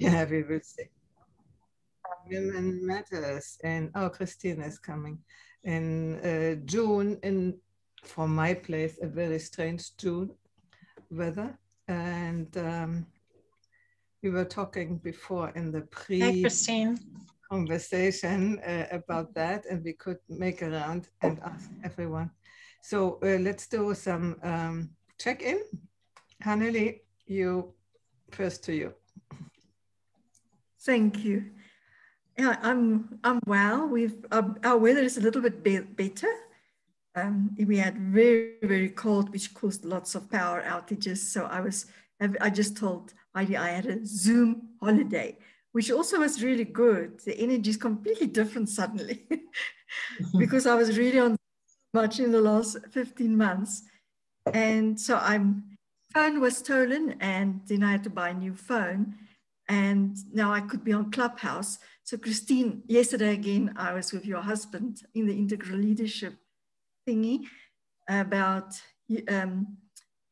Yeah, we will see. Women Matters, and oh, Christine is coming in June, in from my place, a very strange June weather. And we were talking before in the pre-conversation about that, and we could make a round and ask everyone. So let's do some check-in. Hanneli, you first to you. Thank you. Yeah, I'm well. Our weather is a little bit better. We had very, very cold, which caused lots of power outages. So I just told Heidi I had a Zoom holiday, which also was really good. The energy is completely different suddenly because I was really on much in the last 15 months. And so phone was stolen, and then I had to buy a new phone. And now I could be on Clubhouse. So Christine, yesterday again, I was with your husband in the integral leadership thingy about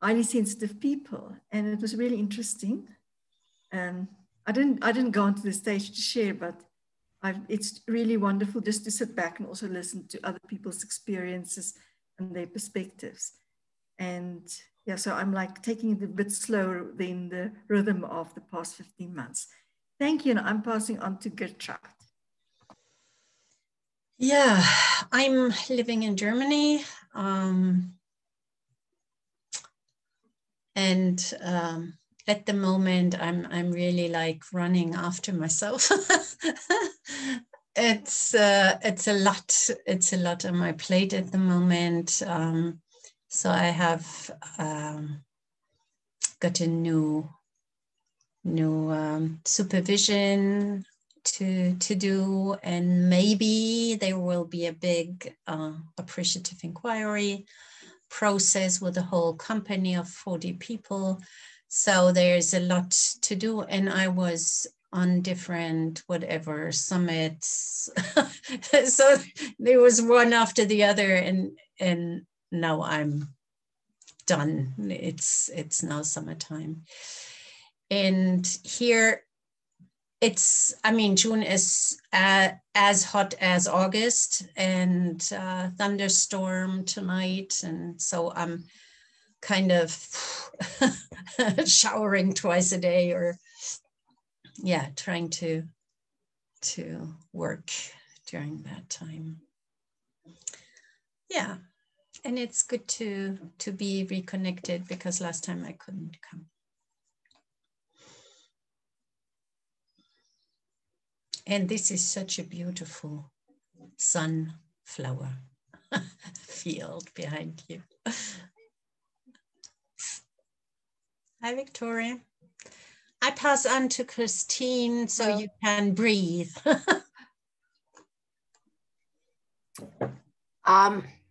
highly sensitive people, and it was really interesting. I didn't go onto the stage to share, but it's really wonderful just to sit back and also listen to other people's experiences and their perspectives. And yeah, so I'm like taking it a bit slower than the rhythm of the past 15 months. Thank you, and I'm passing on to Gertrude. Yeah, I'm living in Germany, and at the moment I'm really like running after myself. It's a lot on my plate at the moment. So I have got a new supervision to do, and maybe there will be a big appreciative inquiry process with a whole company of 40 people. So there's a lot to do, and I was on different whatever summits. So there was one after the other, and now I'm done. It's now summertime, and here it's, I mean, June is as hot as August, and thunderstorm tonight, and so I'm kind of showering twice a day, or yeah, trying to work during that time. Yeah. And it's good to be reconnected, because last time I couldn't come. And this is such a beautiful sunflower field behind you. Hi, Victoria. I pass on to Christine so you can breathe.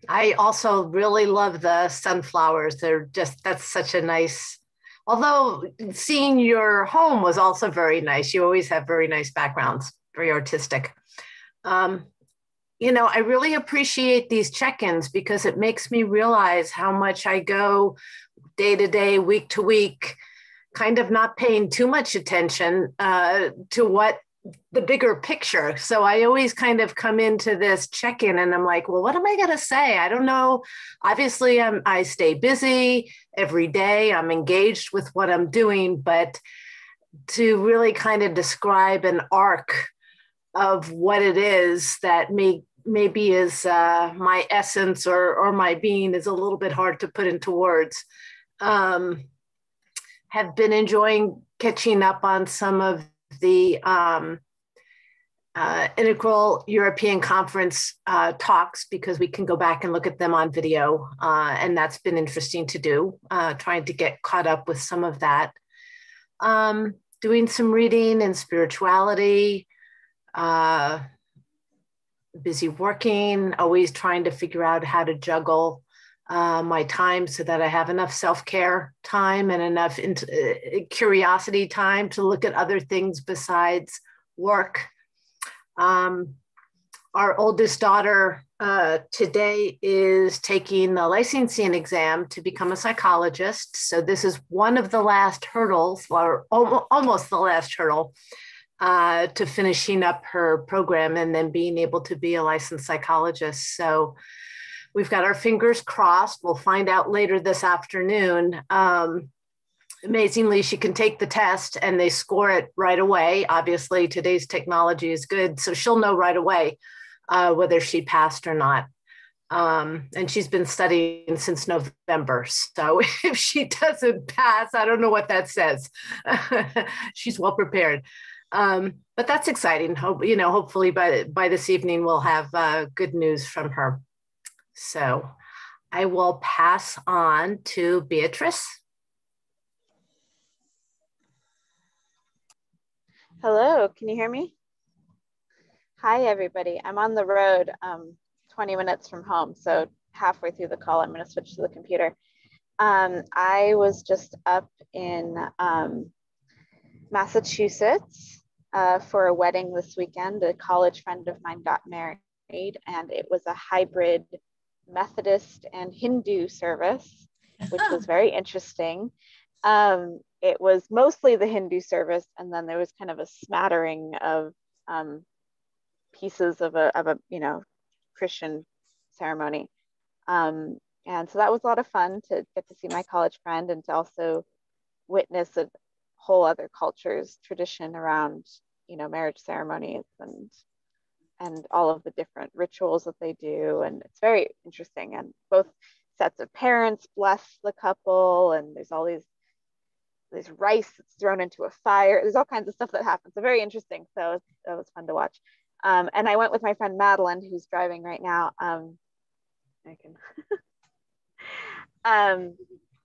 I also really love the sunflowers. They're just, that's such a nice, although seeing your home was also very nice. You always have very nice backgrounds, very artistic. You know, I really appreciate these check-ins because it makes me realize how much I go day to day, week to week, kind of not paying too much attention to what the bigger picture. So I always kind of come into this check-in and I'm like, well, what am I going to say? I don't know. Obviously, I stay busy every day. I'm engaged with what I'm doing, but to really kind of describe an arc of what it is that maybe is my essence or my being is a little bit hard to put into words. Have been enjoying catching up on some of the Integral European Conference talks, because we can go back and look at them on video. And that's been interesting to do, trying to get caught up with some of that. Doing some reading and spirituality, busy working, always trying to figure out how to juggle my time so that I have enough self-care time and enough curiosity time to look at other things besides work. Our oldest daughter today is taking the licensing exam to become a psychologist. So this is one of the last hurdles, or almost the last hurdle, to finishing up her program and then being able to be a licensed psychologist. So we've got our fingers crossed. We'll find out later this afternoon. Amazingly, she can take the test and they score it right away. Obviously, today's technology is good, so she'll know right away whether she passed or not. And she's been studying since November. So if she doesn't pass, I don't know what that says. She's well prepared. But that's exciting. Hopefully by this evening, we'll have good news from her. So I will pass on to Beatrice. Hello, can you hear me? Hi, everybody. I'm on the road 20 minutes from home. So halfway through the call, I'm going to switch to the computer. I was just up in Massachusetts for a wedding this weekend. A college friend of mine got married, and it was a hybrid Methodist and Hindu service, which was very interesting. It was mostly the Hindu service, and then there was kind of a smattering of pieces of a Christian ceremony, and so that was a lot of fun to get to see my college friend and to also witness a whole other culture's tradition around marriage ceremonies and all of the different rituals that they do. And it's very interesting, and both sets of parents bless the couple, and there's all there's rice that's thrown into a fire. There's all kinds of stuff that happens. So very interesting. So that was fun to watch. And I went with my friend Madeline, who's driving right now. And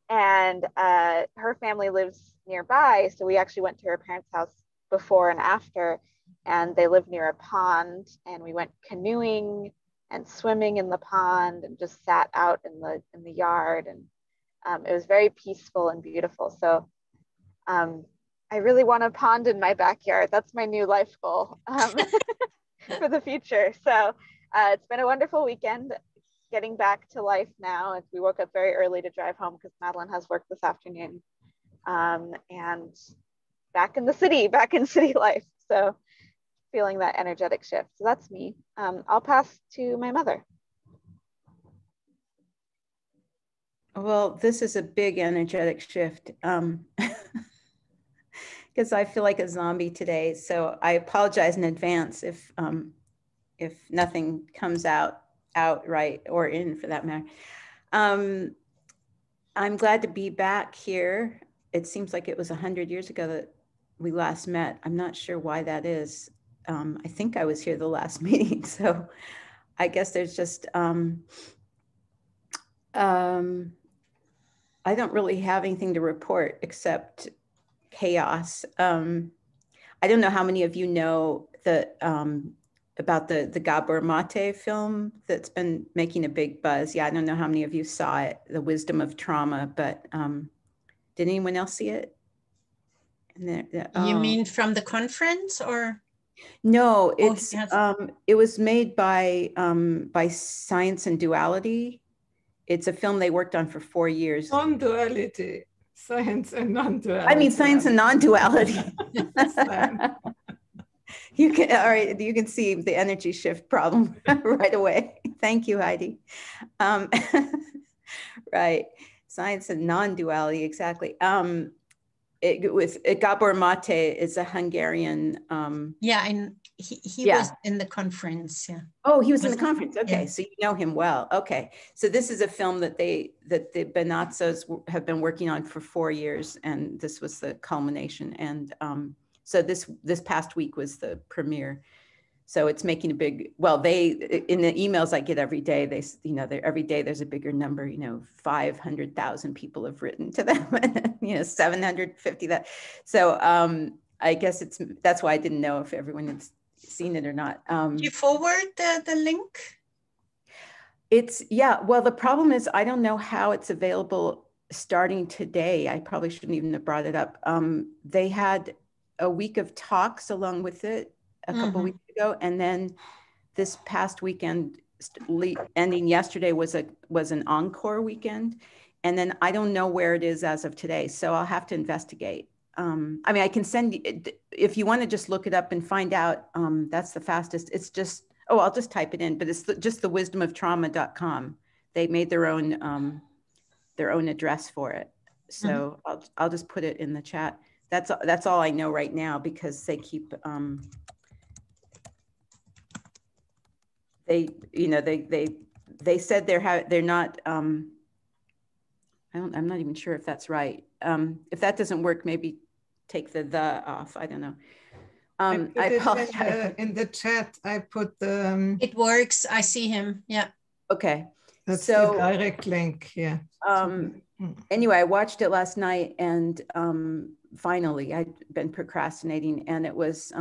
her family lives nearby. So we actually went to her parents' house before and after, and they live near a pond, and we went canoeing and swimming in the pond and just sat out in the yard. And it was very peaceful and beautiful. So I really want a pond in my backyard. That's my new life goal for the future. So it's been a wonderful weekend, getting back to life now. We woke up very early to drive home because Madeline has work this afternoon, and back in city life. So feeling that energetic shift. So that's me. I'll pass to my mother. Well, this is a big energetic shift because I feel like a zombie today. So I apologize in advance if nothing comes out outright, or in for that matter. I'm glad to be back here. It seems like it was 100 years ago that we last met. I'm not sure why that is. I think I was here the last meeting. So I guess there's just... I don't really have anything to report except chaos. I don't know how many of you know about the Gabor Maté film that's been making a big buzz. Yeah, I don't know how many of you saw it, The Wisdom of Trauma, but did anyone else see it? And you mean from the conference, or? No, it's it was made by Science and Duality. It's a film they worked on for 4 years. Non-duality, science and non-duality. I mean, science and non-duality. You can see the energy shift problem right away. Thank you, Heidi. Right, science and non-duality, exactly. Gabor Maté is a Hungarian. He was in the conference. Yeah. Oh, he was in the conference. Okay, yeah. So you know him well. Okay, so this is a film that the Bonazzos have been working on for 4 years, and this was the culmination. And so this past week was the premiere. So it's making a big. Well, they in the emails I get every day, every day there's a bigger number. 500,000 people have written to them. 750. That. So I guess that's why I didn't know if everyone had seen it or not. Do you forward the link? Well, the problem is I don't know how it's available starting today. I probably shouldn't even have brought it up. They had a week of talks along with it a couple weeks ago, and then this past weekend, ending yesterday, was an encore weekend. And then I don't know where it is as of today. So I'll have to investigate. I mean, I can send you, if you want to just look it up and find out, that's the fastest. It's just, oh, I'll just type it in, but it's just thewisdomoftrauma.com. They made their own address for it. So I'll just put it in the chat. That's all I know right now, because they keep, they said they're not, I'm not even sure if that's right. If that doesn't work, maybe take the off. I don't know. I apologize. In the chat, I put the... it works. I see him. Yeah. Okay. That's so, the direct link. Yeah. Anyway, I watched it last night, and finally, I'd been procrastinating, and it was,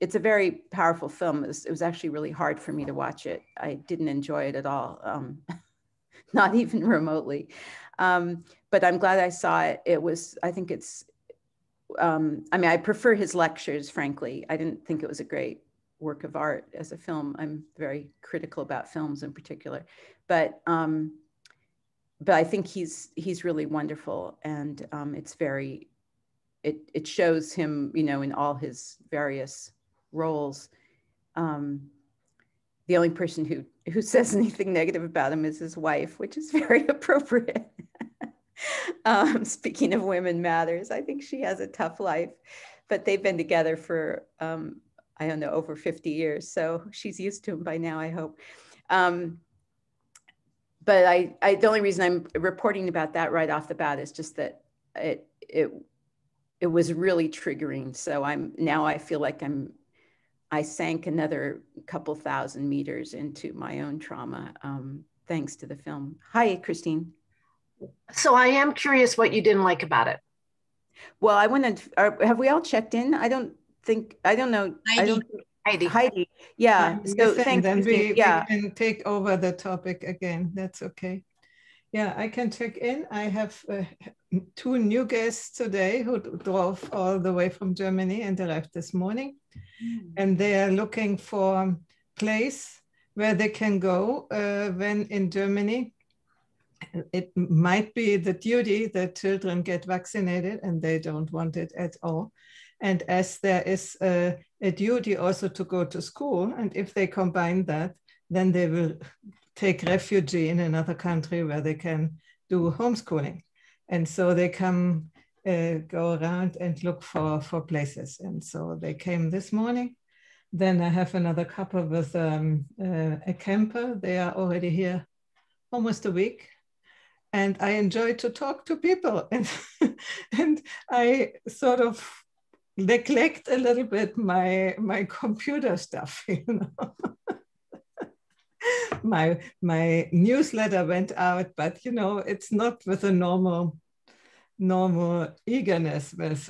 it's a very powerful film. It was actually really hard for me to watch it. I didn't enjoy it at all. Not even remotely. But I'm glad I saw it. It was, I think it's, I mean, I prefer his lectures, frankly. I didn't think it was a great work of art as a film. I'm very critical about films in particular, but I think he's really wonderful. And it's very, it shows him, you know, in all his various roles. The only person who says anything negative about him is his wife, which is very appropriate. Speaking of Women Matters, I think she has a tough life, but they've been together for, I don't know, over 50 years. So she's used to him by now, I hope. But the only reason I'm reporting about that right off the bat is just that it was really triggering. So I feel like I sank another couple thousand meters into my own trauma, thanks to the film. Hi, Christine. So I am curious what you didn't like about it. Well, I wanted, have we all checked in? I don't know. Heidi. Yeah. So thank you. We can take over the topic again. That's okay. Yeah, I can check in. I have two new guests today who drove all the way from Germany and arrived this morning. And they are looking for a place where they can go when in Germany. It might be the duty that children get vaccinated, and they don't want it at all. And as there is a duty also to go to school, and if they combine that, then they will take refuge in another country where they can do homeschooling. And so they come, go around and look for places. And so they came this morning. Then I have another couple with a camper. They are already here almost a week. And I enjoy to talk to people. And I sort of neglect a little bit my computer stuff, you know. My newsletter went out, but you know, it's not with a normal eagerness with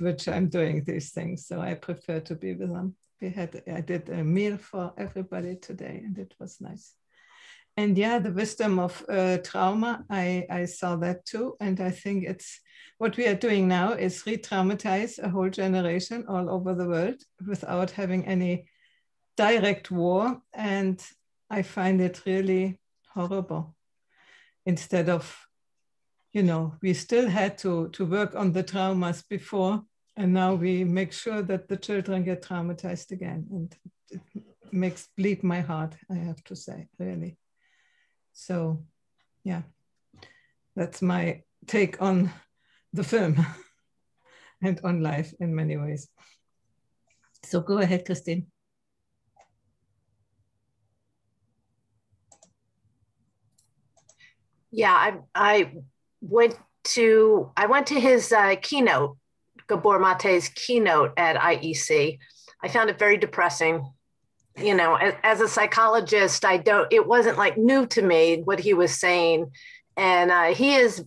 which I'm doing these things. So I prefer to be with them. I did a meal for everybody today, and it was nice. And yeah, the wisdom of trauma, I saw that too. And I think it's what we are doing now is re-traumatize a whole generation all over the world without having any direct war. And I find it really horrible. Instead of, you know, we still had to work on the traumas before, and now we make sure that the children get traumatized again. And it bleeds my heart, I have to say, really. So, yeah, that's my take on the film and on life in many ways. So go ahead, Christine. Yeah, I went to his keynote, Gabor Maté's keynote at IEC. I found it very depressing. You know, as a psychologist, it wasn't like new to me what he was saying. And he is,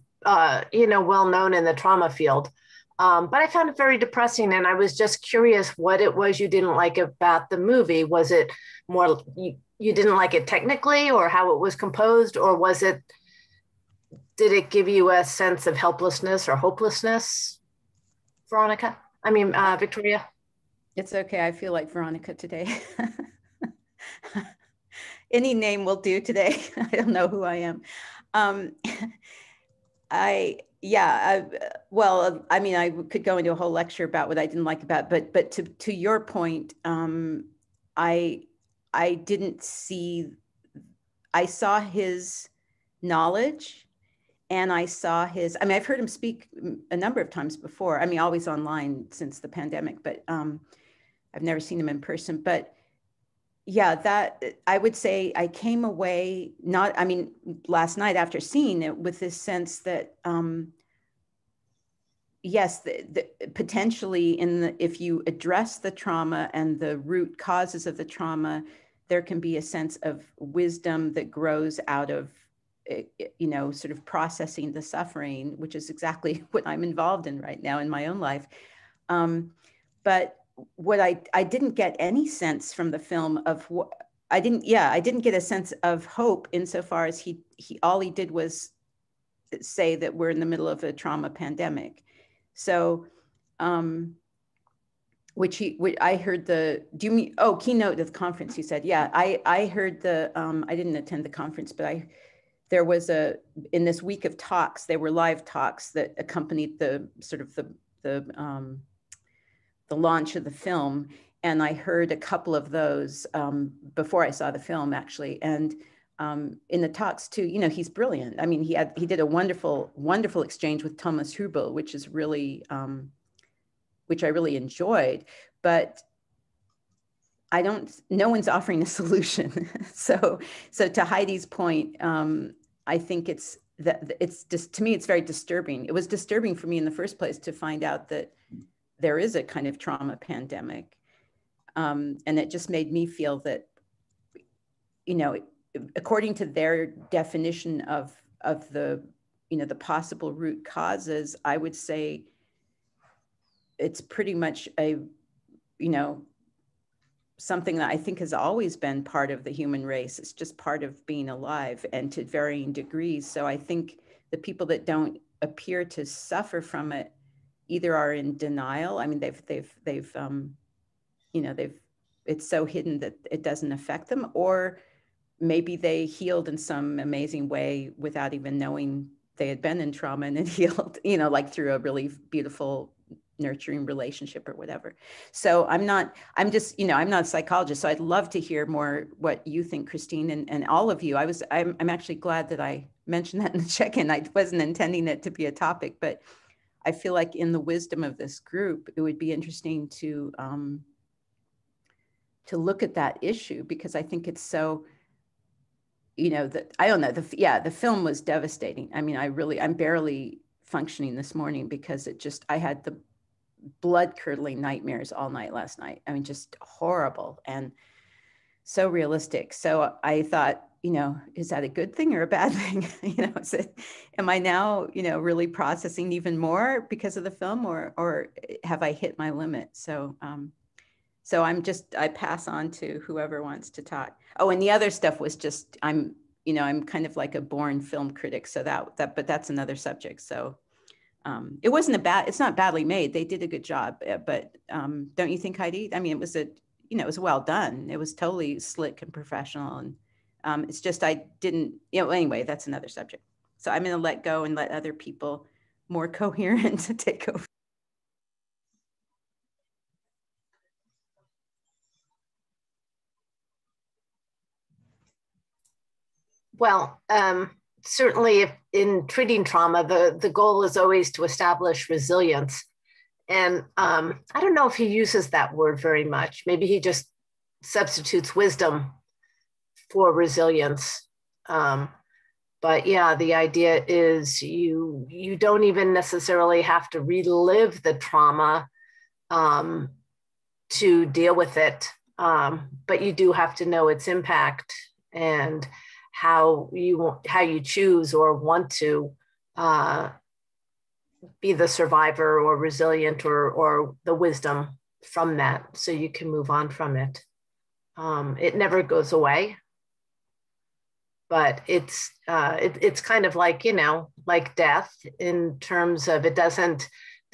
you know, well known in the trauma field. But I found it very depressing. And I was just curious what it was you didn't like about the movie. Was it more, you didn't like it technically, or how it was composed, or was it, did it give you a sense of helplessness or hopelessness, Veronica? I mean, Victoria? It's okay. I feel like Veronica today. any name will do today. I don't know who I am. I could go into a whole lecture about what I didn't like about, but to your point, I saw his knowledge, and I saw his, I've heard him speak a number of times before, always online since the pandemic, but I've never seen him in person. But yeah, that, I would say I came away last night after seeing it with this sense that, yes, the potentially if you address the trauma and the root causes of the trauma, there can be a sense of wisdom that grows out of, sort of processing the suffering, which is exactly what I'm involved in right now in my own life. But what I didn't get any sense from the film of I didn't get a sense of hope insofar as he all he did was say that we're in the middle of a trauma pandemic. So, I heard keynote at the conference, you said, yeah, I heard I didn't attend the conference, but there was in this week of talks, there were live talks that accompanied the sort of the launch of the film. And I heard a couple of those before I saw the film, actually. And in the talks too, he's brilliant. He did a wonderful, wonderful exchange with Thomas Hübl, which is really, which I really enjoyed, but no one's offering a solution. So to Heidi's point, I think to me, it's very disturbing. It was disturbing for me in the first place to find out that there is a kind of trauma pandemic. And it just made me feel that, according to their definition of the, the possible root causes, I would say it's pretty much something that I think has always been part of the human race. It's just part of being alive, and to varying degrees. So I think the people that don't appear to suffer from it either are in denial. It's so hidden that it doesn't affect them, or maybe they healed in some amazing way without even knowing they had been in trauma, and it healed, like through a really beautiful nurturing relationship or whatever. So I'm not a psychologist, so I'd love to hear more what you think, Christine, and all of you. I'm actually glad that I mentioned that in the check-in. I wasn't intending it to be a topic, but I feel like in the wisdom of this group, it would be interesting to look at that issue, because I think it's so, the film was devastating. I'm barely functioning this morning because I had the blood curdling nightmares all night last night. Just horrible and so realistic. So I thought, is that a good thing or a bad thing? Am I now, really processing even more because of the film, or have I hit my limit? So, I pass on to whoever wants to talk. Oh, and the other stuff was just, I'm kind of like a born film critic. So but that's another subject. So it wasn't it's not badly made. They did a good job, but don't you think, Heidi? It was it was well done. It was totally slick and professional, and it's just I didn't, anyway, that's another subject. So I'm going to let go and let other people more coherent to take over. Well, certainly in treating trauma, the goal is always to establish resilience. And I don't know if he uses that word very much. Maybe he just substitutes wisdom for resilience. But yeah, the idea is you don't even necessarily have to relive the trauma to deal with it, but you do have to know its impact and how you choose or want to be the survivor or resilient or the wisdom from that, so you can move on from it. It never goes away. But it's kind of like, like death, in terms of the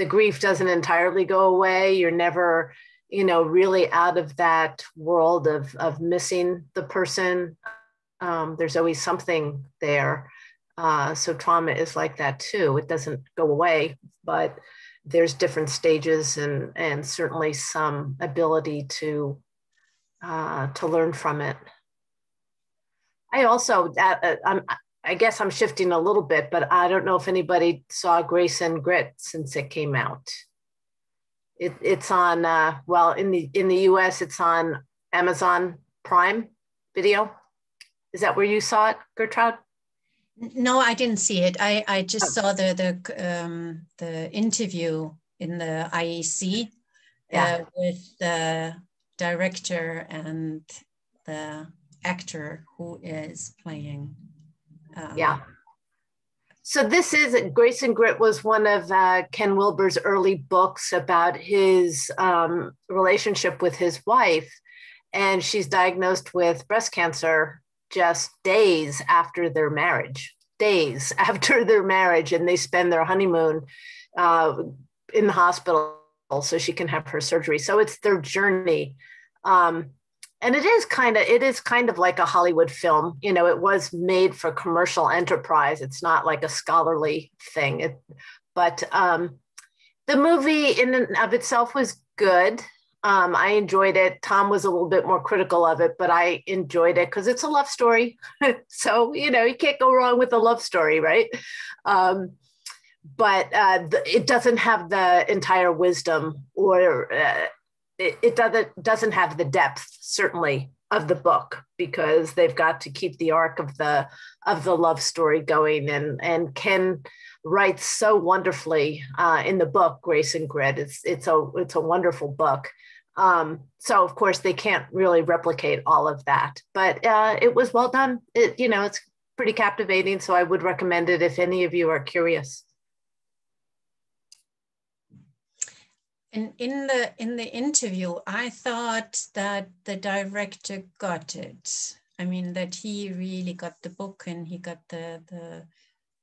grief doesn't entirely go away. You're never, really out of that world of missing the person, There's always something there. So trauma is like that too. It doesn't go away, but there's different stages and certainly some ability to learn from it. I also, I guess I'm shifting a little bit, but I don't know if anybody saw Grace and Grit since it came out. It's on, well, in the US, it's on Amazon Prime Video. Is that where you saw it, Gertrude? No, I didn't see it. I just saw the interview in the IEC with the director and the actor who is playing. So this is, Grace and Grit was one of Ken Wilber's early books about his relationship with his wife. And she's diagnosed with breast cancer just days after their marriage, and they spend their honeymoon in the hospital so she can have her surgery. So it's their journey. And it is kind of like a Hollywood film. You know, it was made for commercial enterprise. It's not like a scholarly thing. But the movie in and of itself was good. I enjoyed it. Tom was a little bit more critical of it, but I enjoyed it because it's a love story. So, you know, you can't go wrong with a love story, right? It doesn't have the entire wisdom or... It doesn't have the depth, certainly, of the book, because they've got to keep the arc of the love story going. And Ken writes so wonderfully in the book, Grace and Grit. It's a wonderful book. So of course they can't really replicate all of that, but it was well done. It's pretty captivating. So I would recommend it if any of you are curious. And in the interview, I thought that the director got it. I mean, that he really got the book and he got the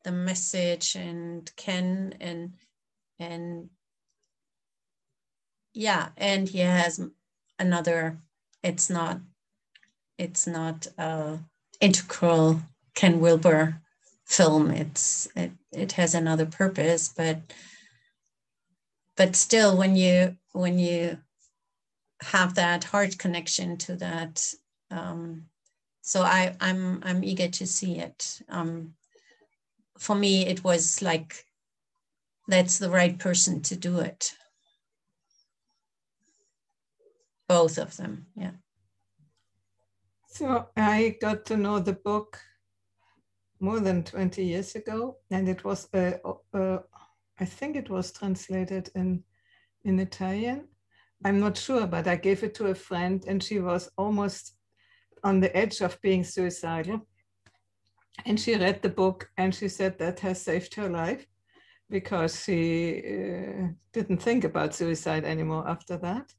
message, and Ken and he has another. It's not an integral Ken Wilber film. It has another purpose, but. But still, when you have that heart connection to that, so I'm eager to see it. For me, it was like, that's the right person to do it. Both of them, yeah. So I got to know the book more than 20 years ago, and it was I think it was translated in Italian. I'm not sure, but I gave it to a friend and she was almost on the edge of being suicidal. And she read the book and she said that has saved her life because she didn't think about suicide anymore after that.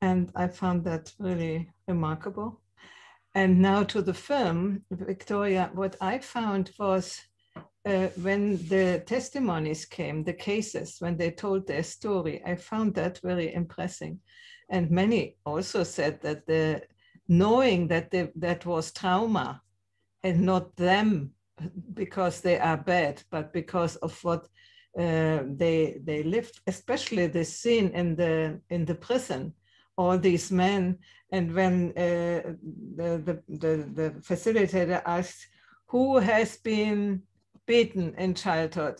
And I found that really remarkable. And now to the film, Victoria, what I found was when the testimonies came, the cases, when they told their story, I found that very impressive. And many also said that knowing that was trauma and not them because they are bad, but because of what they lived, especially the scene in the prison, all these men. And when the facilitator asked, who has been beaten in childhood,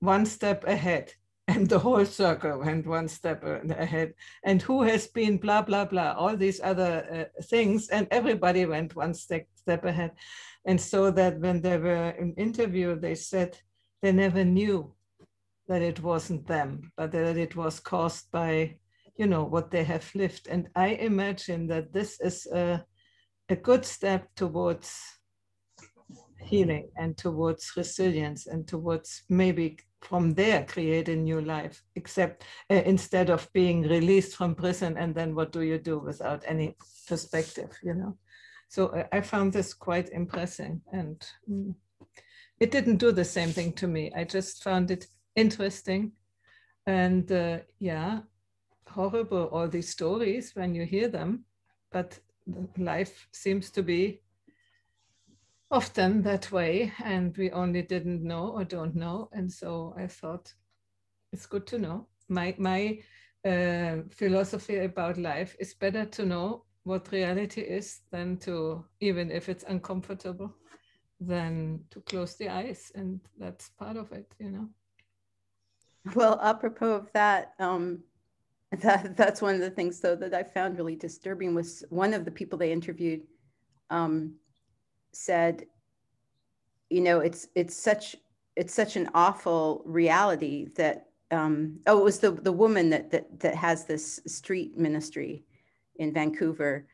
one step ahead, and the whole circle went one step ahead, and who has been blah, blah, blah, all these other things, and everybody went one step ahead. And so that when they were in interview, they said they never knew that it wasn't them, but that it was caused by, what they have lived. And I imagine that this is a good step towards healing and towards resilience and towards maybe from there create a new life, except instead of being released from prison and then what do you do without any perspective, So I found this quite impressive, and it didn't do the same thing to me. I just found it interesting and horrible, all these stories when you hear them, but life seems to be often that way, and we only didn't know or don't know. And so I thought it's good to know. My philosophy about life is better to know what reality is than to, even if it's uncomfortable, than to close the eyes. And that's part of it, you know. Well, apropos of that, that's one of the things, though, that I found really disturbing was one of the people they interviewed said, you know, it's such an awful reality that it was the woman that has this street ministry in Vancouver,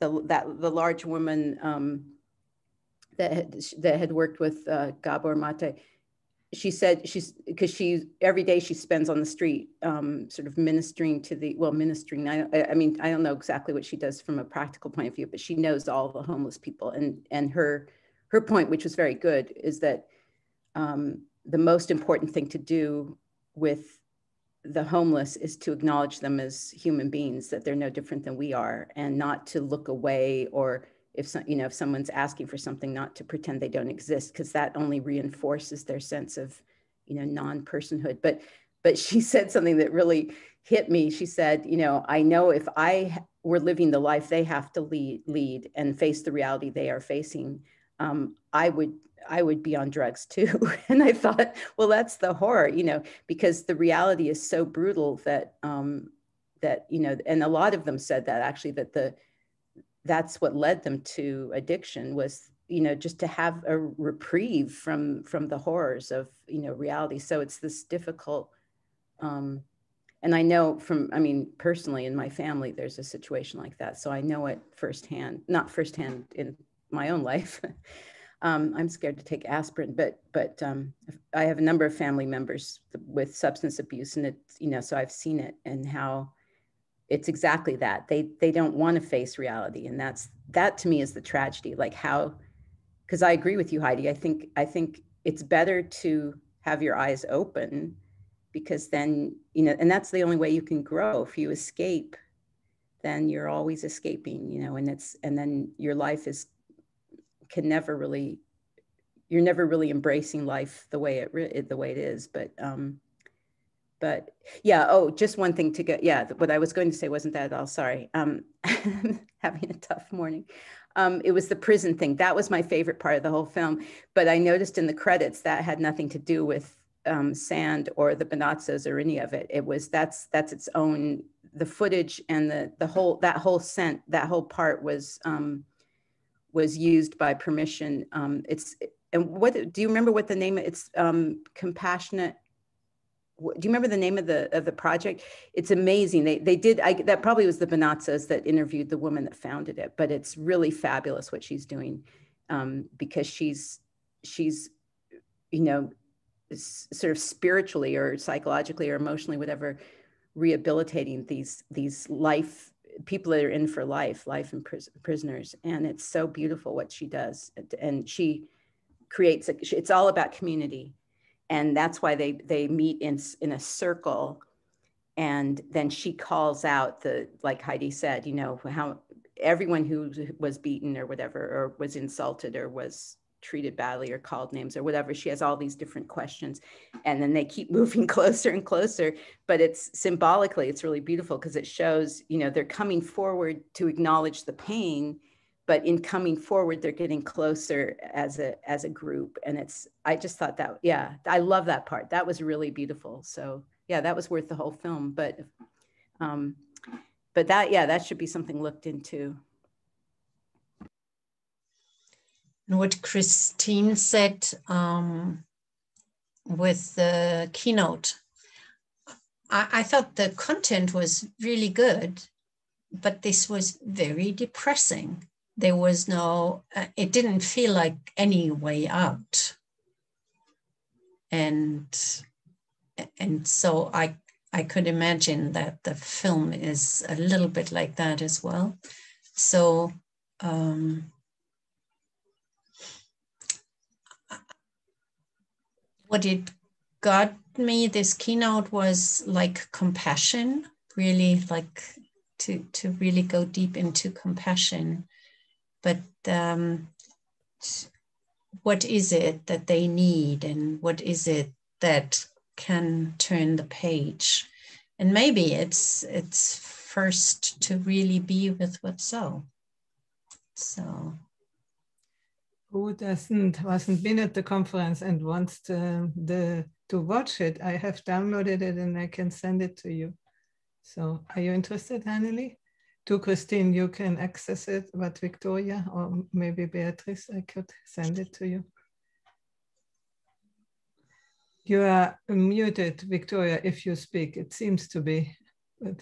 the large woman that had worked with Gabor Maté. She said every day she spends on the street, sort of ministering to ministering. I mean, I don't know exactly what she does from a practical point of view, but she knows all the homeless people. And her point, which was very good, is that the most important thing to do with the homeless is to acknowledge them as human beings, that they're no different than we are, and not to look away, or if someone's asking for something, not to pretend they don't exist, because that only reinforces their sense of, non-personhood. But she said something that really hit me. She said, I know if I were living the life they have to lead and face the reality they are facing, I would be on drugs too. And I thought, well, that's the horror, because the reality is so brutal that, and a lot of them said that actually, that's what led them to addiction was, just to have a reprieve from the horrors of, reality. So it's this difficult. And I know personally in my family, there's a situation like that. So I know it firsthand, not firsthand in my own life. I'm scared to take aspirin, but I have a number of family members with substance abuse, and so I've seen it, and how it's exactly that. They don't want to face reality. And that to me is the tragedy, because I agree with you, Heidi. I think it's better to have your eyes open, because then, and that's the only way you can grow. If you escape, then you're always escaping, and then your life you're never really embracing life the way it is. But yeah. Oh, just one thing to go. Yeah. What I was going to say wasn't that at all. Sorry. Having a tough morning. It was the prison thing. That was my favorite part of the whole film, but I noticed in the credits that had nothing to do with sand or the Bonazzos or any of it. It was, that's its own, the footage and that whole part was used by permission. What do you remember what the name? It's compassionate. Do you remember the name of the project? It's amazing. That probably was the Bonazzos that interviewed the woman that founded it, but it's really fabulous what she's doing, because she's, sort of spiritually or psychologically or emotionally, whatever, rehabilitating these life people that are in for life and prisoners. And it's so beautiful what she does. And she creates, it's all about community. And that's why they meet in a circle. And then she calls out like Heidi said, how everyone who was beaten or whatever, or was insulted or was treated badly or called names or whatever. She has all these different questions, and then they keep moving closer and closer, but it's really beautiful, because it shows, they're coming forward to acknowledge the pain, but in coming forward, they're getting closer as a group. And I just thought that, yeah, I love that part. That was really beautiful. So yeah, that was worth the whole film, but that, yeah, that should be something looked into. And what Christine said with the keynote, I thought the content was really good, but this was very depressing. There was no, it didn't feel like any way out. And so I could imagine that the film is a little bit like that as well. So, what it got me, this keynote, was like compassion, really, like to really go deep into compassion. But what is it that they need and what is it that can turn the page. And maybe it's first to really be with what's so. So who wasn't been at the conference and wants to watch it? I have downloaded it and I can send it to you. So are you interested, Annelie? To Christine, you can access it, but Victoria or maybe Beatrice, I could send it to you. You are muted, Victoria, if you speak. It seems to be, but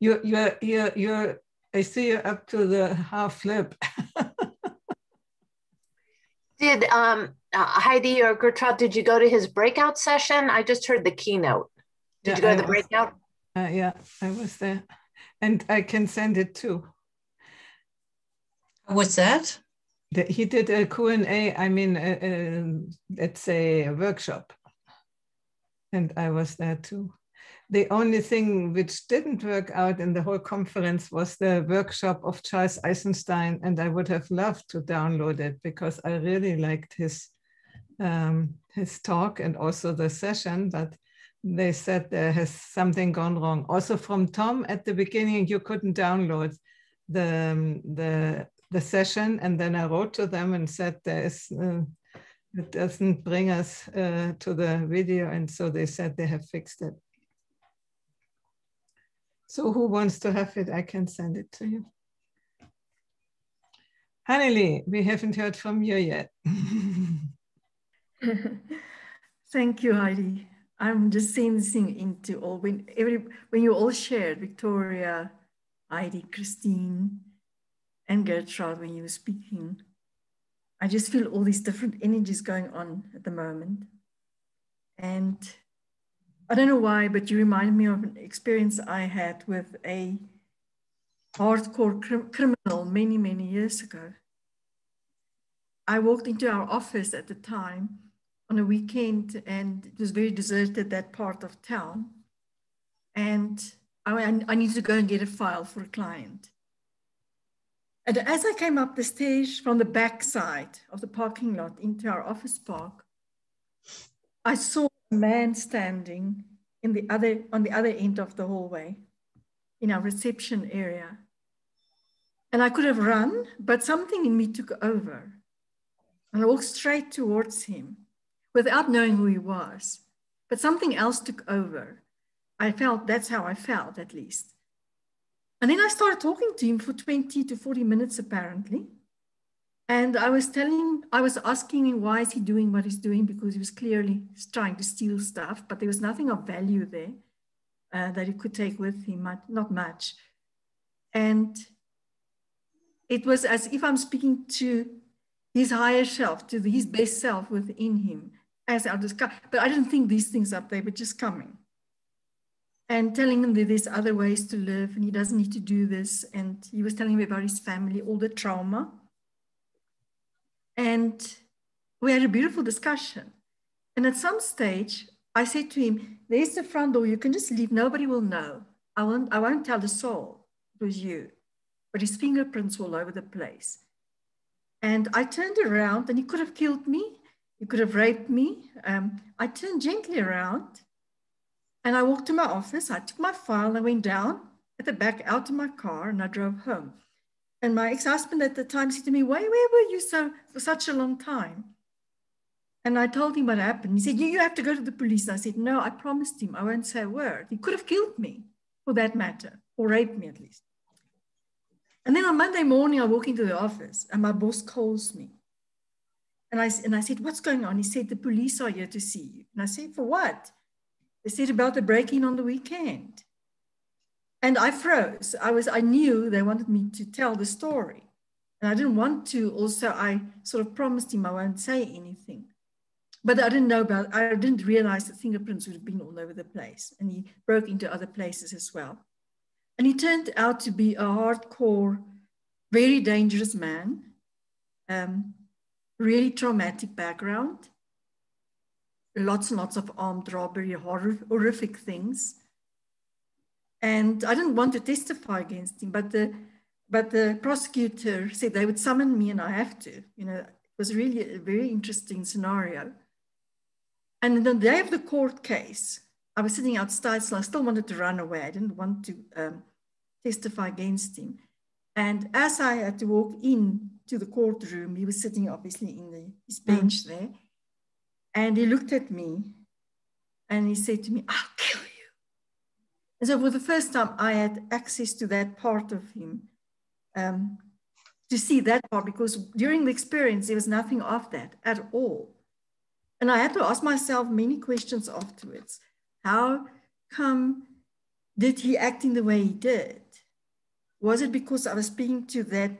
you're I see you up to the half lip. Did Heidi or Gertrude, did you go to his breakout session? I just heard the keynote. Did you go to the breakout? Yeah, I was there. And I can send it too. What's that? He did a Q&A, I mean, let's say a workshop. And I was there too. The only thing which didn't work out in the whole conference was the workshop of Charles Eisenstein. And I would have loved to download it because I really liked his talk and also the session, but they said there has something gone wrong. Also from Tom at the beginning, you couldn't download the session. And then I wrote to them and said, it doesn't bring us to the video. And so they said they have fixed it. So who wants to have it? I can send it to you. Annelie, we haven't heard from you yet. Thank you, Heidi. I'm just sensing into all, when you all shared, Victoria, Heidi, Christine, and Gertrude, when you were speaking, I just feel all these different energies going on at the moment. And I don't know why, but you reminded me of an experience I had with a hardcore criminal many, many years ago. I walked into our office at the time on a weekend, and it was very deserted, that part of town. And I needed to go and get a file for a client. And as I came up the stairs from the backside of the parking lot into our office park, I saw a man standing in the other, on the other end of the hallway in our reception area. And I could have run, but something in me took over. And I walked straight towards him, without knowing who he was, but something else took over. I felt, that's how I felt at least. And then I started talking to him for 20 to 40 minutes apparently. And I was asking him why is he doing what he's doing, because he was clearly trying to steal stuff, but there was nothing of value there that he could take with him, not much. And it was as if I'm speaking to his higher self, to his best self within him, as I discussed. But I didn't think these things up, they were just coming. And telling him that there's other ways to live and he doesn't need to do this. And he was telling me about his family, all the trauma. And we had a beautiful discussion. And at some stage, I said to him, there's the front door, you can just leave, nobody will know. I won't tell the soul it was you. But his fingerprints were all over the place. And I turned around and he could have killed me. He could have raped me. I turned gently around and I walked to my office. I took my file and I went down at the back out to my car and I drove home. And my ex-husband at the time said to me, where were you for such a long time? And I told him what happened. He said, you have to go to the police. And I said, no, I promised him I won't say a word. He could have killed me for that matter, or raped me at least. And then on Monday morning, I walk into the office and my boss calls me. And I said, what's going on? He said, the police are here to see you. And I said, for what? They said about the break-in on the weekend. And I froze. I knew they wanted me to tell the story. And I didn't want to. Also, I sort of promised him I won't say anything. But I didn't realize the fingerprints would have been all over the place. And he broke into other places as well. And he turned out to be a hardcore, very dangerous man, really traumatic background, lots and lots of armed robbery, horrific things. And I didn't want to testify against him, but the prosecutor said they would summon me and I have to, was really a very interesting scenario. And on the day of the court case, I was sitting outside, so I still wanted to run away. I didn't want to testify against him. And as I had to walk in to the courtroom, he was sitting obviously in his bench there. And he looked at me and he said to me, "I'll kill you." And so for the first time, I had access to that part of him, to see that part, because during the experience, there was nothing of that at all. And I had to ask myself many questions afterwards. How come did he act in the way he did? Was it because I was speaking to that,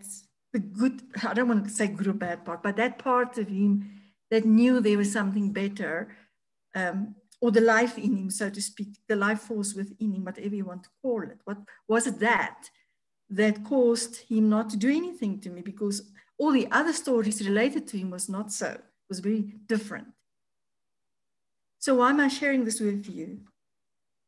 the good, I don't want to say good or bad part, but that part of him that knew there was something better, or the life in him, so to speak, the life force within him, whatever you want to call it. What was it that caused him not to do anything to me? Because all the other stories related to him was not so, it was very different. So why am I sharing this with you?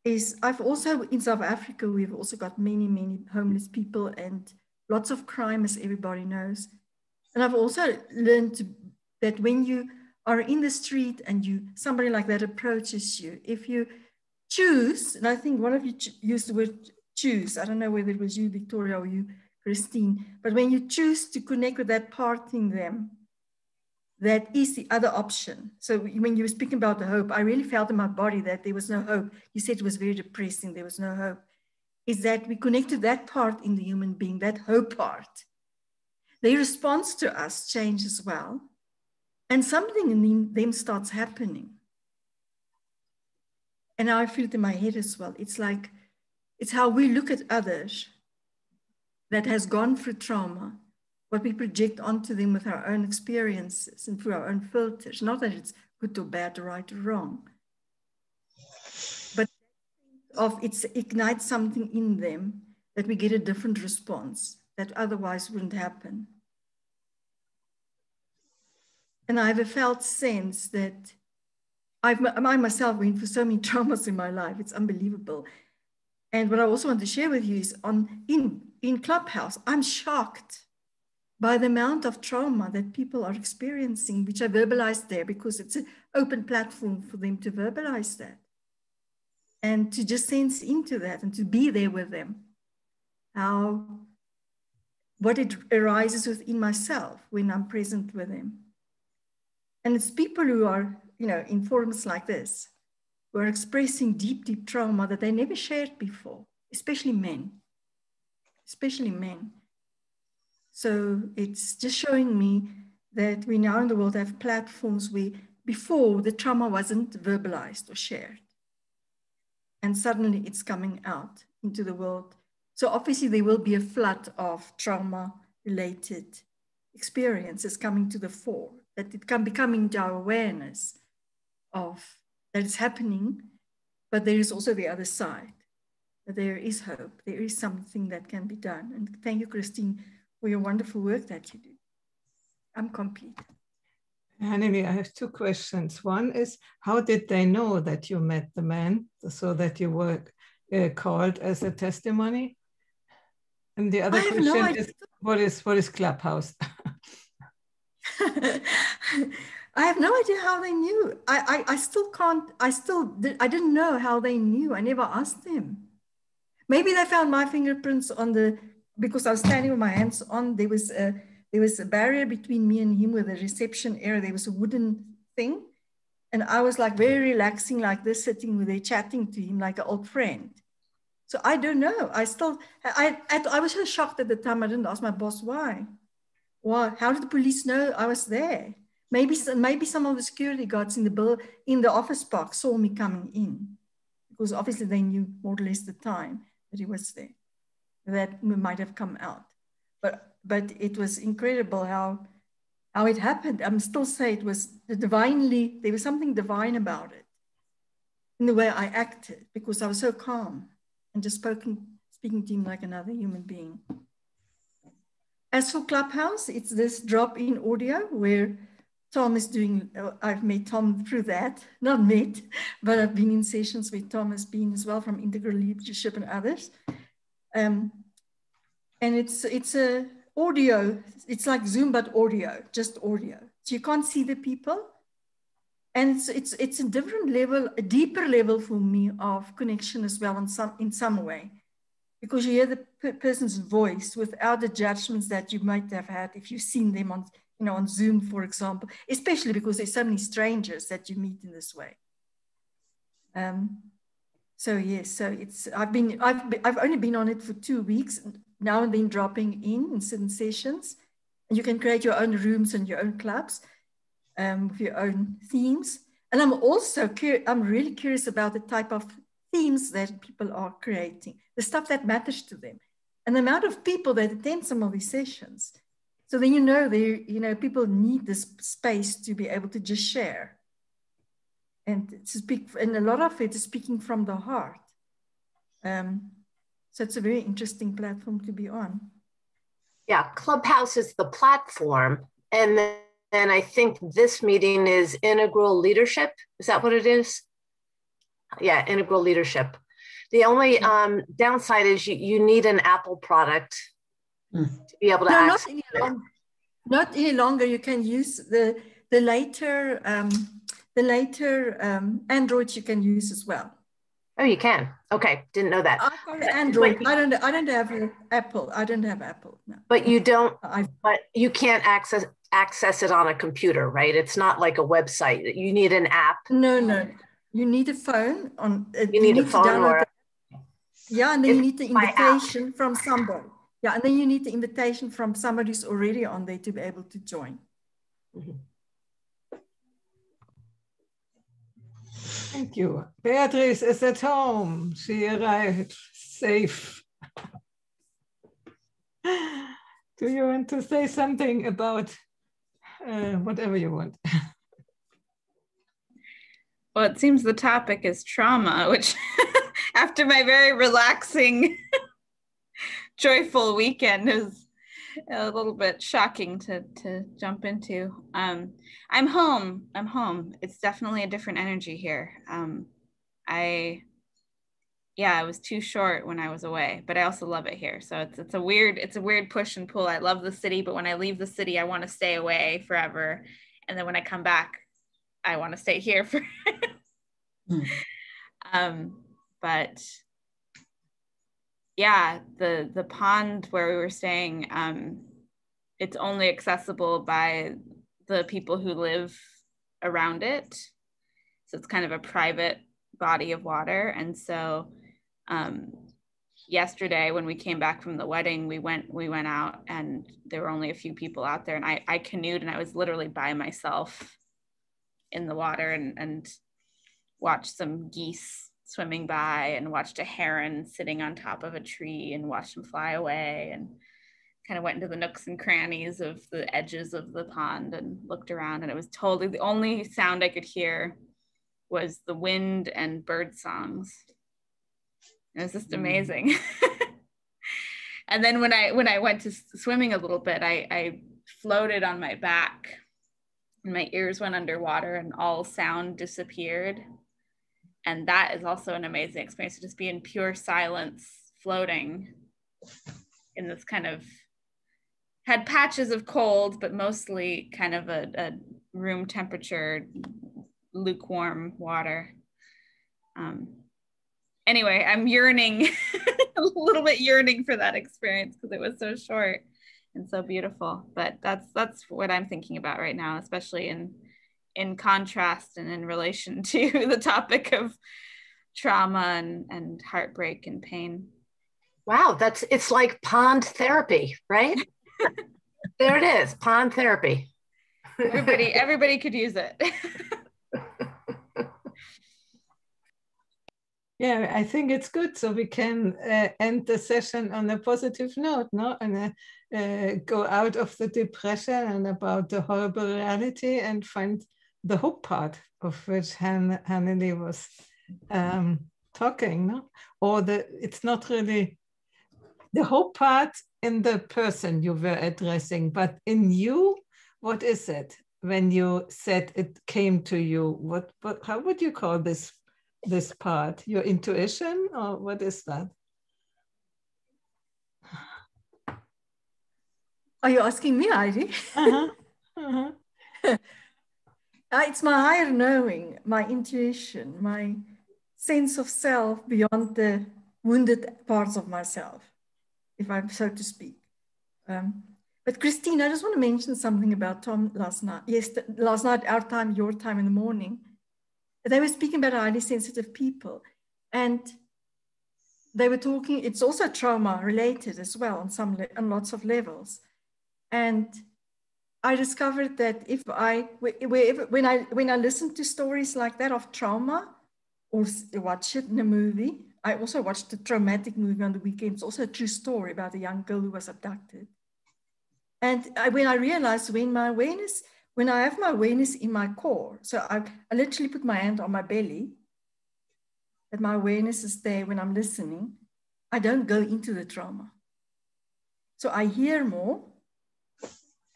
Is I've also, in South Africa, we've also got many, many homeless people and lots of crime, as everybody knows. And I've also learned that when you are in the street and somebody like that approaches you, if you choose, and I think one of you used the word choose, I don't know whether it was you, Victoria, or you, Christine, but when you choose to connect with that part in them, that is the other option. So when you were speaking about the hope, I really felt in my body that there was no hope. You said it was very depressing, there was no hope. Is that we connect to that part in the human being, that hope part. Their response to us changes as well. And something in them starts happening. And now I feel it in my head as well. It's like, it's how we look at others that has gone through trauma, what we project onto them with our own experiences and through our own filters. Not that it's good or bad, right or wrong, but of it ignites something in them that we get a different response that otherwise wouldn't happen. And I have a felt sense that I myself went through so many traumas in my life. It's unbelievable. And what I also want to share with you is in Clubhouse, I'm shocked by the amount of trauma that people are experiencing, which I verbalized there because it's an open platform for them to verbalize that and to just sense into that and to be there with them. What it arises within myself when I'm present with them. And it's people who are, in forums like this, who are expressing deep, deep trauma that they never shared before, especially men. So it's just showing me that we now in the world have platforms where before the trauma wasn't verbalized or shared. And suddenly it's coming out into the world. So obviously there will be a flood of trauma-related experiences coming to the fore, that it can be coming to our awareness of that it's happening, but there is also the other side, that there is hope, there is something that can be done. And thank you, Christine, for your wonderful work that you do. I'm complete. Annemie, I have two questions. One is, how did they know that you met the man so that you were called as a testimony? And the other question is, what is Clubhouse? I have no idea how they knew. I didn't know how they knew. I never asked them. Maybe they found my fingerprints because I was standing with my hands on, there was a barrier between me and him with a reception area. There was a wooden thing. And I was like very relaxing like this, sitting with her, chatting to him like an old friend. So I don't know. I was so shocked at the time. I didn't ask my boss why. Well, how did the police know I was there? Maybe some of the security guards in the office park saw me coming in, because obviously they knew more or less the time that he was there, that we might have come out. But it was incredible how it happened. I'm still saying it was there was something divine about it in the way I acted, because I was so calm and just speaking to him like another human being. As for Clubhouse, it's this drop-in audio where Tom is doing, I've met Tom through that, not met, but I've been in sessions with Tom as being as well from Integral Leadership and others. And it's a audio, it's like Zoom, but audio, just audio. So you can't see the people. And so it's a different level, a deeper level for me of connection as well in some way, because you hear the person's voice without the judgments that you might have had if you've seen them on, on Zoom, for example, especially because there's so many strangers that you meet in this way. So yes, so it's, I've only been on it for 2 weeks, now and then dropping in certain sessions, and you can create your own rooms and your own clubs. With your own themes. And I'm also really curious about the type of themes that people are creating, the stuff that matters to them, and the amount of people that attend some of these sessions. So then people need this space to be able to just share and to speak, and a lot of it is speaking from the heart. So it's a very interesting platform to be on. Yeah, Clubhouse is the platform, and then and I think this meeting is Integral Leadership. Is that what it is? Yeah, Integral Leadership. The only downside is you need an Apple product to be able to access it. Not any longer. You can use the later Androids. You can use as well. Oh, you can. Okay, didn't know that. I've got Android. But, I don't have Apple. I don't have Apple. No. But you don't. But you can't access it on a computer, right? It's not like a website. You need an app. No. You need a phone. Yeah, and then you need the invitation from somebody. Yeah, and then you need the invitation from somebody who's already on there to be able to join. Mm-hmm. Thank you. Beatrice is at home. She arrived safe. Do you want to say something about whatever you want? Well, it seems the topic is trauma, which after my very relaxing, joyful weekend is a little bit shocking to jump into. I'm home. It's definitely a different energy here. I was too short when I was away, but I also love it here. So it's a weird push and pull. I love the city, but when I leave the city, I want to stay away forever. And then when I come back, I want to stay here forever. But yeah, the pond where we were staying, it's only accessible by the people who live around it. So it's kind of a private body of water. And so yesterday when we came back from the wedding, we went out and there were only a few people out there, and I canoed, and I was literally by myself in the water and watched some geese swimming by and watched a heron sitting on top of a tree and watched him fly away, and kind of went into the nooks and crannies of the edges of the pond and looked around, and it was totally, the only sound I could hear was the wind and bird songs. It was just amazing. And then when I went to swimming a little bit, I floated on my back and my ears went underwater and all sound disappeared. And that is also an amazing experience, to just be in pure silence, floating in this kind of, had patches of cold, but mostly kind of a room temperature, lukewarm water. Anyway, I'm yearning, a little bit yearning for that experience because it was so short and so beautiful. But that's what I'm thinking about right now, especially in contrast and in relation to the topic of trauma and heartbreak and pain. Wow, it's like pond therapy, right? There it is, pond therapy. Everybody could use it. Yeah, I think it's good. So we can end the session on a positive note, no? And go out of the depression and about the horrible reality and find the hope part of which Hanneli was talking, no? Or it's not really the hope part in the person you were addressing, but in you, what is it? When you said it came to you, what how would you call this part? Your intuition, or what is that? Are you asking me, Heidi? It's my higher knowing, my intuition, my sense of self beyond the wounded parts of myself, if I'm so to speak. But Christine, I just want to mention something about Tom last night. Yes, last night, our time, your time in the morning. They were speaking about highly sensitive people. And they were talking, it's also trauma related as well on some on lots of levels. And I discovered that if I, when I listen to stories like that of trauma or watch it in a movie, I also watched a traumatic movie on the weekend. It's also a true story about a young girl who was abducted. And when I realized when I have my awareness in my core, so I literally put my hand on my belly, that my awareness is there when I'm listening, I don't go into the trauma. So I hear more.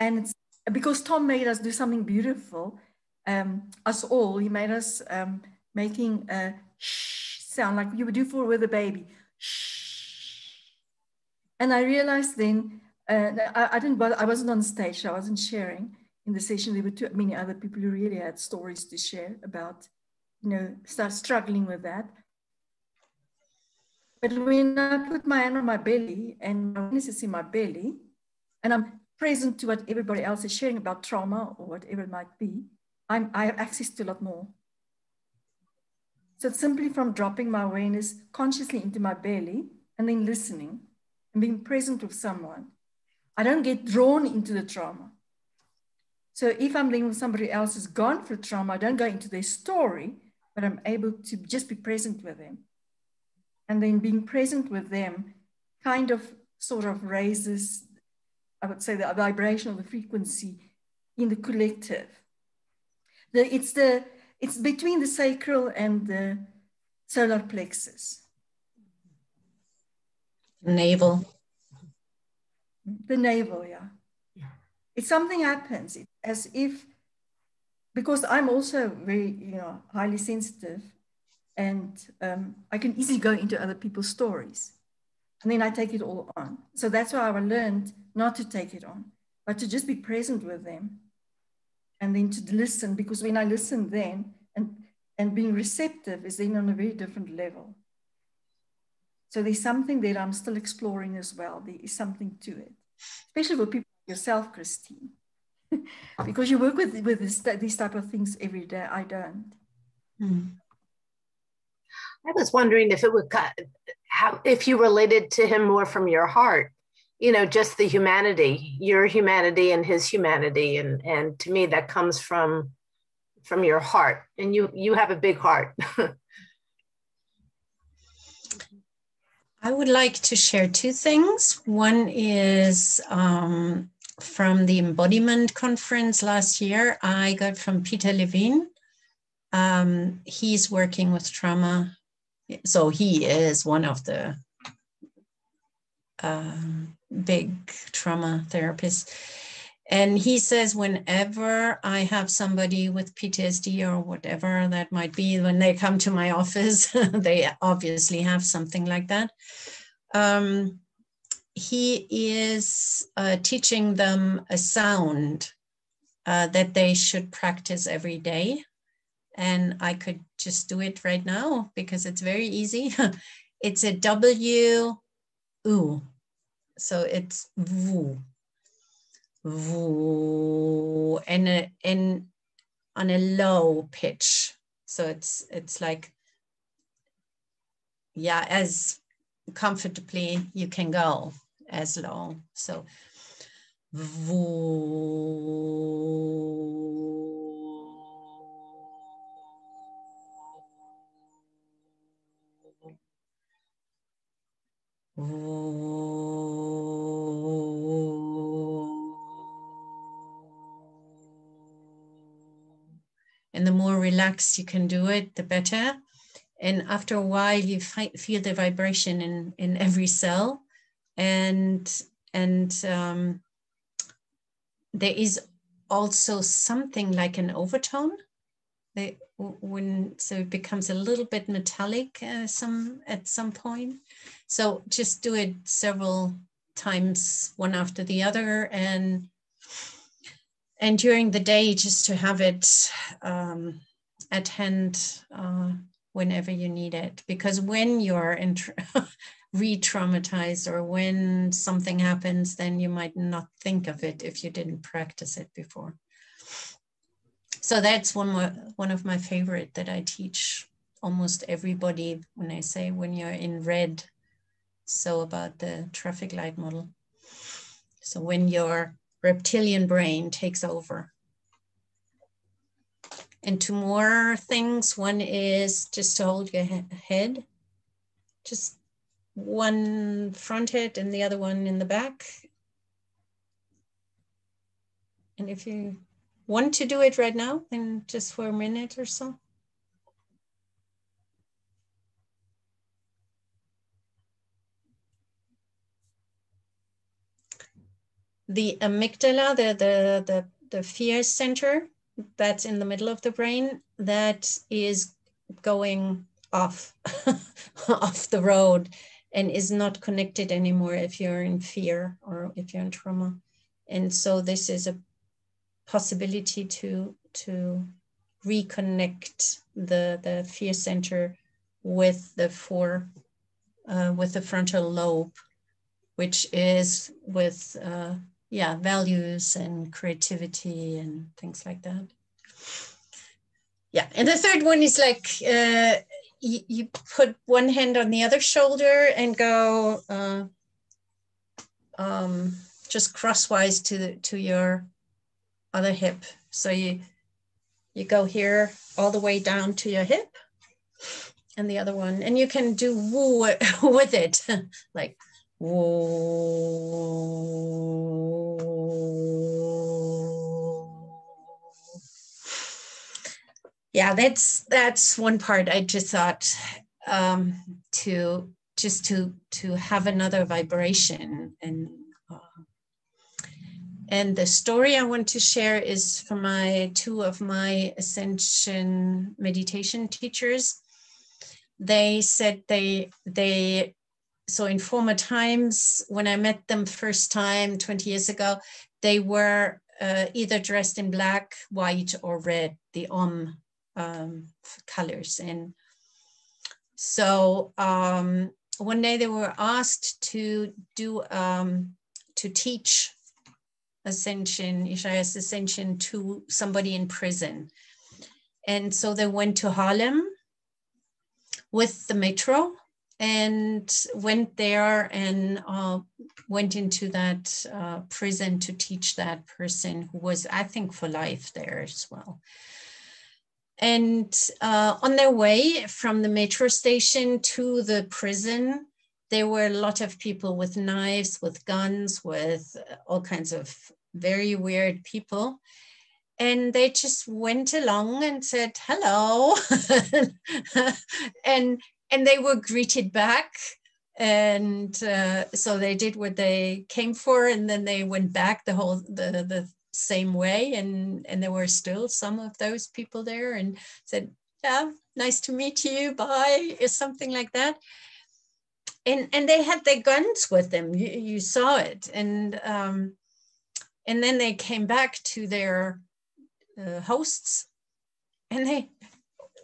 And it's, because Tom made us do something beautiful, us all, he made us making a shh sound like you would do for with a baby. Shh. And I realized then, I wasn't on stage, so I wasn't sharing in the session. There were too many other people who really had stories to share about, you know, start struggling with that. But when I put my hand on my belly and my awareness is in my belly, and I'm present to what everybody else is sharing about trauma or whatever it might be, I have access to a lot more. So it's simply from dropping my awareness consciously into my belly and then listening and being present with someone. I don't get drawn into the trauma. So if I'm living with somebody else who's gone through trauma, I don't go into their story, but I'm able to just be present with them. And then being present with them kind of sort of raises, I would say, the vibration or the frequency in the collective. It's between the sacral and the solar plexus. Navel. The navel, yeah. It's something happens as if, because I'm also very, highly sensitive, and I can easily go into other people's stories. And then I take it all on. So that's why I learned not to take it on, but to just be present with them and then to listen, because when I listen then and being receptive is then on a very different level. So there's something that I'm still exploring as well. There is something to it, especially for people like yourself, Christine, because you work with these type of things every day. I don't. I was wondering if it would if you related to him more from your heart, just the humanity, your humanity and his humanity, and to me that comes from your heart, and you have a big heart. I would like to share two things. One is from the Embodiment Conference last year, I got from Peter Levine. He's working with trauma. So he is one of the big trauma therapists. And he says, whenever I have somebody with PTSD or whatever that might be, when they come to my office, they obviously have something like that. He is teaching them a sound that they should practice every day. And I could just do it right now because it's very easy. It's a W-U. So it's woo. And on a low pitch, so it's like, yeah, as comfortably you can go as low. So and the more relaxed you can do it, the better. And after a while, you feel the vibration in every cell. And there is also something like an overtone. So it becomes a little bit metallic at some point. So just do it several times one after the other, and during the day just to have it at hand whenever you need it. Because when you're re-traumatized or when something happens, then you might not think of it if you didn't practice it before. So that's one of my favorite that I teach almost everybody when I say when you're in red, so about the traffic light model. So when your reptilian brain takes over. And two more things. One is just to hold your head, just one front head and the other one in the back. And if you want to do it right now, then just for a minute or so. The amygdala, the fear center that's in the middle of the brain, that is going off, off the road and is not connected anymore if you're in fear or if you're in trauma. And so this is a possibility to reconnect the fear center with the frontal lobe, which is with values and creativity and things like that. Yeah, and the third one is like, you put one hand on the other shoulder and go just crosswise to your other hip. So you go here all the way down to your hip and the other one. And you can do woo with it, like woo. Yeah, that's one part. I just thought to have another vibration. And the story I want to share is from two of my ascension meditation teachers. They said so in former times, when I met them first time 20 years ago, they were either dressed in black, white, or red, the Om colors. And so one day they were asked to do, to teach Ascension, Ishaya's Ascension, to somebody in prison. And so they went to Harlem with the metro, and went there and went into that prison to teach that person, who was, I think, for life there as well. And on their way from the metro station to the prison, there were a lot of people with knives, with guns, with all kinds of very weird people. And they just went along and said, hello. And they were greeted back. And so they did what they came for, and then they went back the same way. And there were still some of those people there and said, yeah, nice to meet you, bye, or something like that. And they had their guns with them, you saw it. And then they came back to their hosts, and they,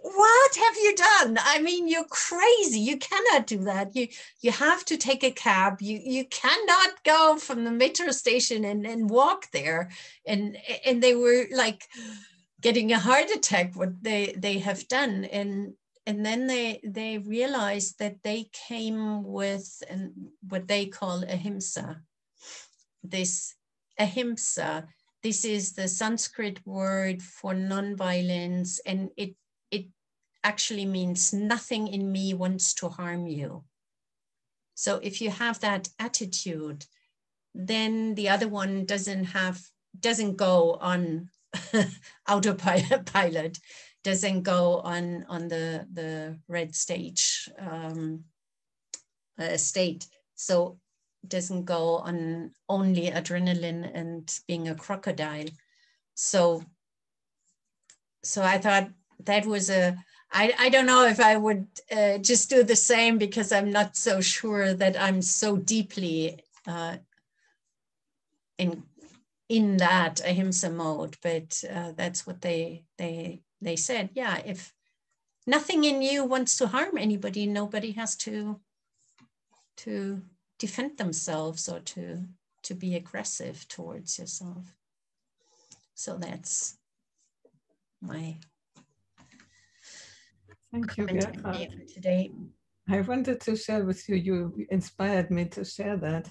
what have you done? I mean, you're crazy. You cannot do that. You have to take a cab. You cannot go from the metro station and walk there. And they were like getting a heart attack, what they have done. And then they realized that they came with what they call ahimsa. This ahimsa, this is the Sanskrit word for nonviolence, and it actually means nothing in me wants to harm you. So if you have that attitude, then the other one doesn't go on autopilot, doesn't go on the red stage state. So doesn't go on only adrenaline and being a crocodile. So I thought, that was I don't know if I would just do the same, because I'm not so sure that I'm so deeply in that ahimsa mode, but that's what they said. Yeah, if nothing in you wants to harm anybody, nobody has to defend themselves or to be aggressive towards yourself. So that's my commentary for today. I wanted to share with you, you inspired me to share that.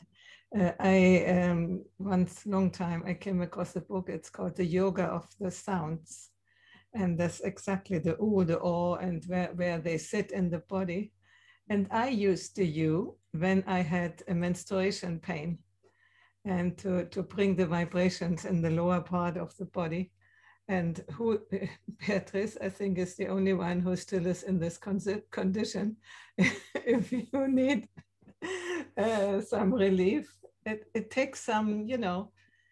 Once, long time, I came across a book, it's called The Yoga of the Sounds. And that's exactly the oo, the o, and where they sit in the body. And I used the u when I had a menstruation pain, and to bring the vibrations in the lower part of the body. And who, Beatrice, I think, is the only one who still is in this condition. If you need some relief, it takes some, you know,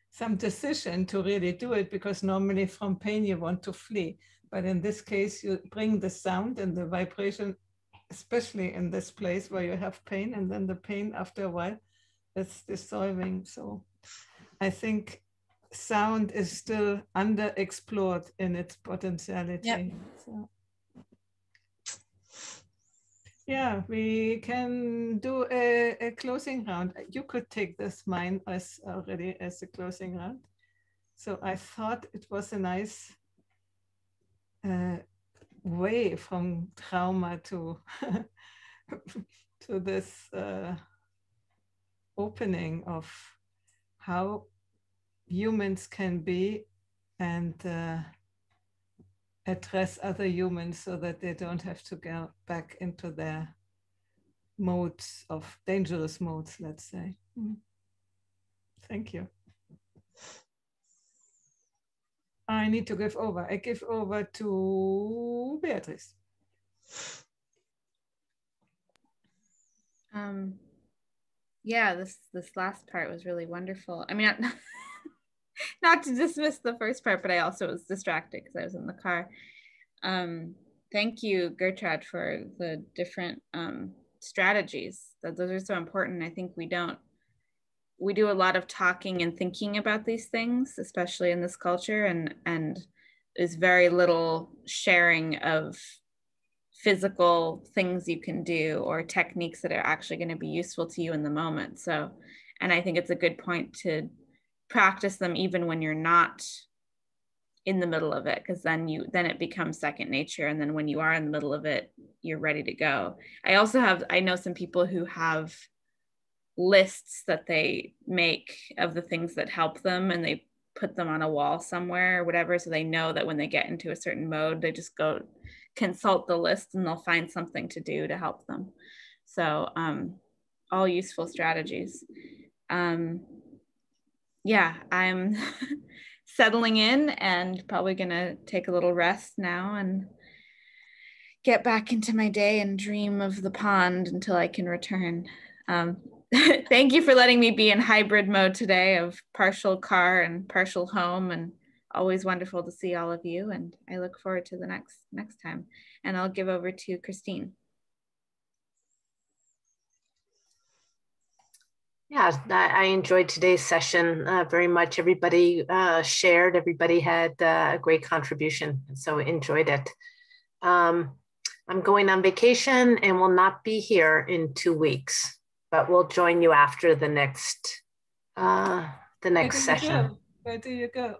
some decision to really do it, because normally from pain you want to flee. But in this case, you bring the sound and the vibration, especially in this place where you have pain, and then the pain after a while is dissolving. So I think sound is still underexplored in its potentiality. Yep. So, yeah, we can do a closing round. You could take this, mine, as already as a closing round. So I thought it was a nice way from trauma to to this opening of how humans can be, and address other humans so that they don't have to go back into their modes of dangerous modes, let's say. Mm. Thank you. I need to give over. I give over to Beatrice. Yeah, this last part was really wonderful. I mean, not to dismiss the first part, but I also was distracted because I was in the car. Thank you, Gertrude, for the different strategies. Those are so important. I think we do a lot of talking and thinking about these things, especially in this culture, and there's very little sharing of physical things you can do or techniques that are actually going to be useful to you in the moment. So, and I think it's a good point to practice them even when you're not in the middle of it, because then it becomes second nature, and then when you are in the middle of it, you're ready to go. I know some people who have lists that they make of the things that help them, and they put them on a wall somewhere or whatever, so they know that when they get into a certain mode, they just go consult the list and they'll find something to do to help them. So all useful strategies. Yeah, I'm settling in and probably gonna take a little rest now and get back into my day and dream of the pond until I can return. Thank you for letting me be in hybrid mode today of partial car and partial home, and always wonderful to see all of you. And I look forward to the next time. And I'll give over to Christine. Yeah, I enjoyed today's session very much. Everybody shared, everybody had a great contribution, so enjoyed it. I'm going on vacation and will not be here in 2 weeks, but we'll join you after the next session. Where do you go?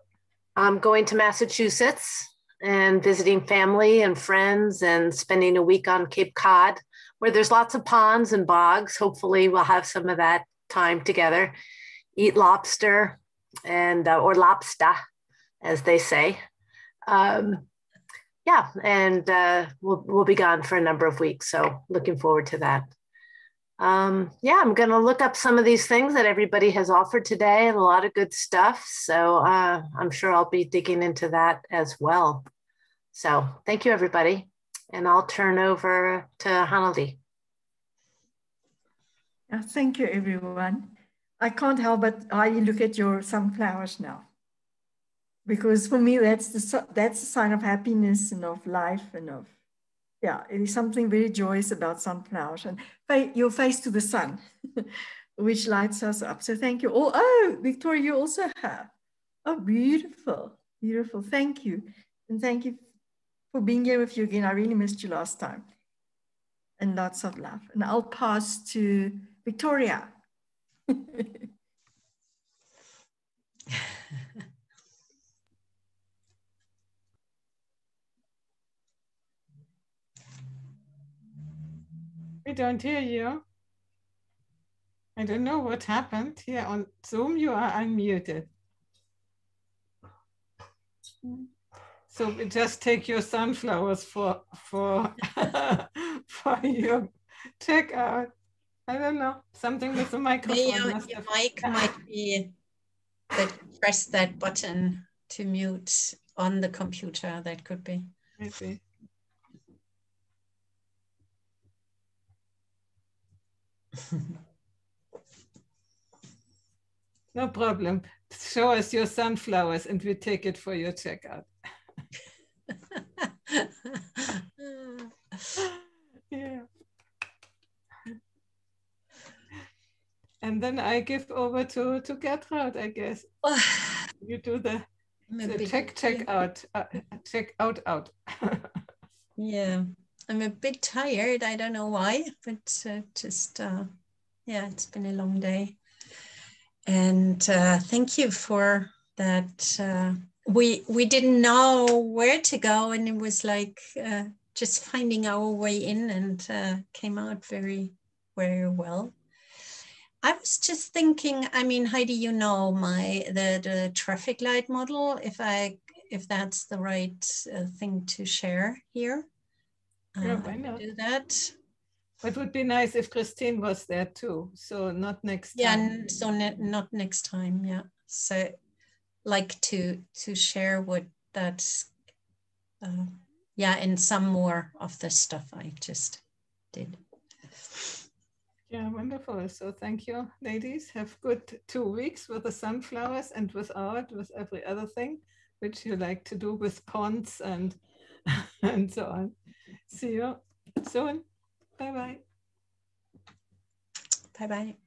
I'm going to Massachusetts and visiting family and friends and spending a week on Cape Cod, where there's lots of ponds and bogs. Hopefully we'll have some of that time together, eat lobster and or lobster, as they say. Yeah, and we'll be gone for a number of weeks. So looking forward to that. Yeah, I'm going to look up some of these things that everybody has offered today, and a lot of good stuff. So I'm sure I'll be digging into that as well. So thank you, everybody. And I'll turn over to Hanaldi. Thank you, everyone. I can't help but I look at your sunflowers now, because for me that's the sign of happiness and of life and of, yeah, it is something very joyous about sunflowers and your face to the sun. which lights us up. So thank you all. Oh, Victoria, you also have. Oh, beautiful, beautiful. Thank you. And thank you for being here with you again. I really missed you last time. And lots of love. And I'll pass to Victoria. We don't hear you. I don't know what happened here on Zoom. You are unmuted. So we just take your sunflowers for for your checkout. I don't know, something with the microphone. Your mic might be that. Press that button to mute on the computer. That could be. Maybe. No problem. Show us your sunflowers and we take it for your checkout. Yeah. And then I give over to Gertrud, I guess. You do the check out. Yeah, I'm a bit tired. I don't know why, but yeah, it's been a long day. And thank you for that. We didn't know where to go, and it was like just finding our way in, and came out very, very well. I was just thinking, I mean, Heidi, you know, the traffic light model, if that's the right thing to share here. Yeah, why not? Do that. It would be nice if Christine was there too. So not next time. Yeah, so not next time. Yeah. So like to share what that's, yeah, and some more of the stuff I just did. Yeah, wonderful. So thank you, ladies. Have good 2 weeks with the sunflowers and without, with every other thing, which you like to do with ponds and so on. See you soon. Bye-bye. Bye-bye.